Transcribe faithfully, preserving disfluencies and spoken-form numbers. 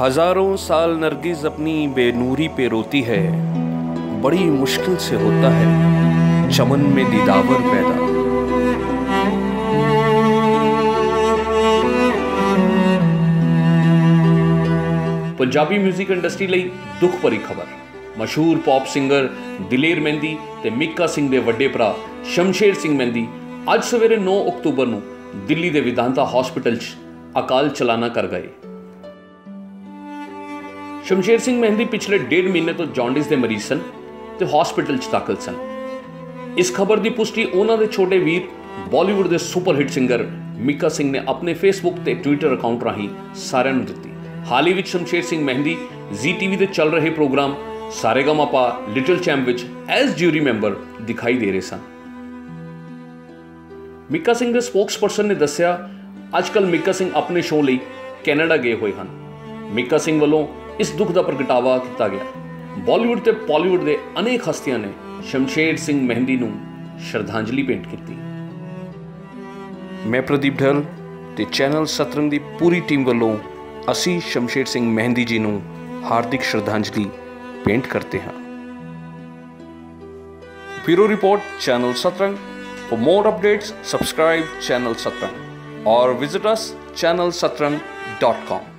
हजारों साल नरगिस अपनी बेनूरी पे रोती है, बड़ी मुश्किल से होता है चमन में दीदावर पैदा। पंजाबी म्यूजिक इंडस्ट्री लई दुख भरी खबर। मशहूर पॉप सिंगर दिलेर मेहंदी ते मिका सिंह दे वड्डे भरा शमशेर सिंह मेहंदी अज सवेरे नौ अक्तूबर नूं दिल्ली दे विधानता हॉस्पिटल च अकाल चलाना कर गए। शमशेर सिंह मेहंदी पिछले डेढ़ महीने तो जॉन्डिस दे मरीज सन ते हॉस्पिटल च दाखिल सन। इस खबर की पुष्टि उन्होंने छोटे वीर बॉलीवुड के सुपरहिट सिंगर मिका सिंह ने अपने फेसबुक ते ट्विटर अकाउंट राही सारिआं नूं दित्ती। हाल ही शमशेर सिंह मेहंदी जी टीवी के चल रहे program Sa Re Ga Ma Pa little champ as jury member दिखाई दे रहे सन। मिका सिंह के स्पोक्सपर्सन ने दस्सिया अजकल मिका सिंह अपने शो लिए कैनेडा गए हुए हैं। मिका सिंह वालों इस दुख का प्रगटावा किया गया। बॉलीवुड ते पॉलीवुड के अनेक हस्तियां ने शमशेर सिंह मेहंदी नूं श्रद्धांजलि भेंट की। मैं प्रदीप ढल ते चैनल सतरंग की पूरी टीम वालों असी शमशेर सिंह मेहंदी जी नूं हार्दिक श्रद्धांजलि भेंट करते हैं। Bureau report channel Satrang. For more updates subscribe channel Satrang और visit us channel Satrang dot com.